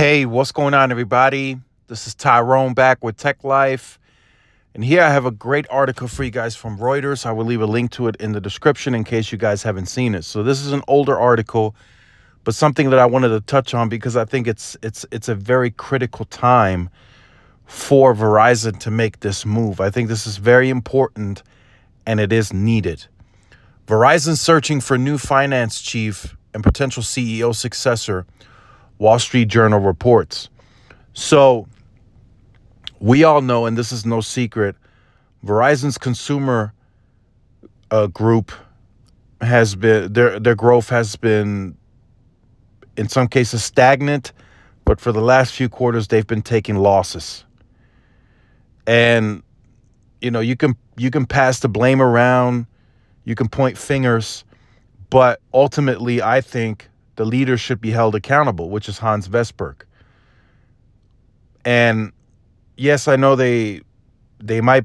Hey, what's going on, everybody? This is Tyrone back with Tech Life. And here I have a great article for you guys from Reuters. I will leave a link to it in the description in case you guys haven't seen it. So this is an older article, but something that I wanted to touch on because I think it's a very critical time for Verizon to make this move. I think this is very important and it is needed. Verizon searching for new finance chief and potential CEO successor, Wall Street Journal reports. So we all know, and this is no secret, Verizon's consumer group has been, their growth has been, in some cases, stagnant, but for the last few quarters, they've been taking losses. And, you know, you can pass the blame around, you can point fingers, but ultimately, I think the leader should be held accountable, which is Hans Vestberg. And yes, I know they might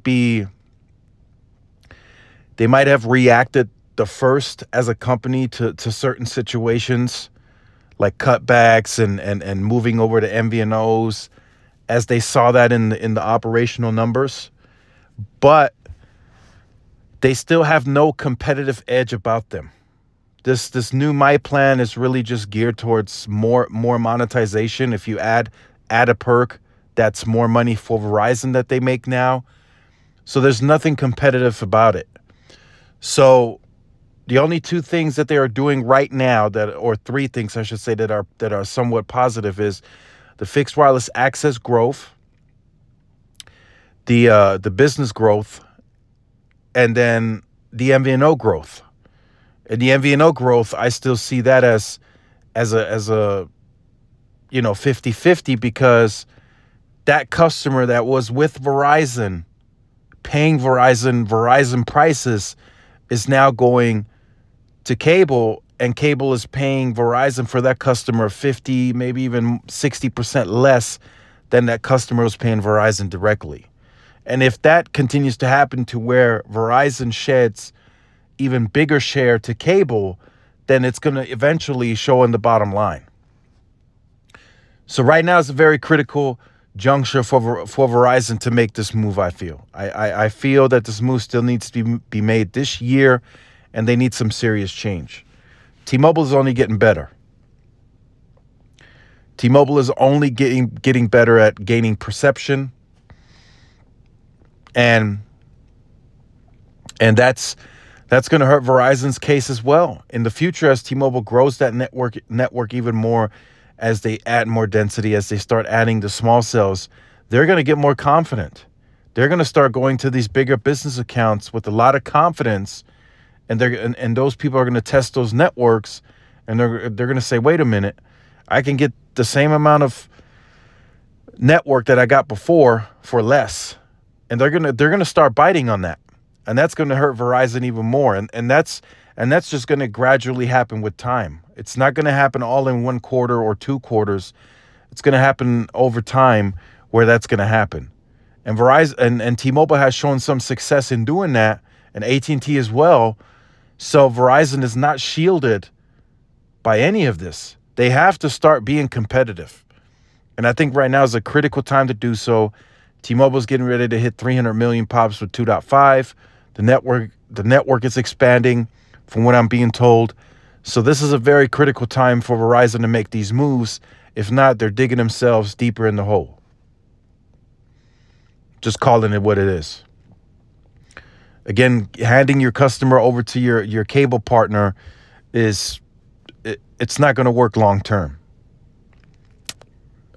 have reacted the first as a company to certain situations like cutbacks and moving over to MVNOs as they saw that in the operational numbers, but they still have no competitive edge about them. This new My Plan is really just geared towards more monetization. If you add a perk, that's more money for Verizon that they make now. So there's nothing competitive about it. So the only two things that they are doing right now, or three things I should say, that are somewhat positive is the fixed wireless access growth, the business growth, and then the MVNO growth. And the MVNO growth, I still see that as a you know, 50-50, because that customer that was with Verizon, paying Verizon prices, is now going to cable, and cable is paying Verizon for that customer 50, maybe even 60% less than that customer was paying Verizon directly. And if that continues to happen to where Verizon sheds even bigger share to cable, then it's going to eventually show in the bottom line. So right now is a very critical juncture for Verizon to make this move, I feel. I feel that this move still needs to be made this year, and they need some serious change. T-Mobile is only getting better. T-Mobile is only getting better at gaining perception. And that's going to hurt Verizon's case as well in the future as T-Mobile grows that network even more, as they add more density, as they start adding the small cells. They're going to get more confident. They're going to start going to these bigger business accounts with a lot of confidence, and those people are going to test those networks, and they're going to say, wait a minute, I can get the same amount of network that I got before for less. And they're going to start biting on that. And that's going to hurt Verizon even more. And that's just going to gradually happen with time. It's not going to happen all in one quarter or two quarters. It's going to happen over time where that's going to happen. And Verizon and T-Mobile has shown some success in doing that, and AT&T as well. So Verizon is not shielded by any of this. They have to start being competitive. And I think right now is a critical time to do so. T-Mobile's getting ready to hit 300 million pops with 2.5. The network is expanding, from what I'm being told. So this is a very critical time for Verizon to make these moves. If not, they're digging themselves deeper in the hole. Just calling it what it is. Again, handing your customer over to your cable partner it's not going to work long term.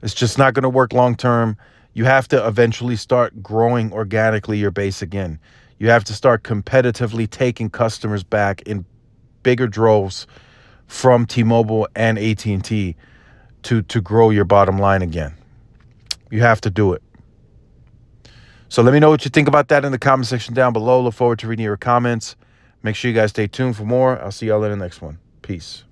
It's just not going to work long term. You have to eventually start growing organically your base again. You have to start competitively taking customers back in bigger droves from T-Mobile and AT&T to grow your bottom line again. You have to do it. So let me know what you think about that in the comment section down below. Look forward to reading your comments. Make sure you guys stay tuned for more. I'll see y'all in the next one. Peace.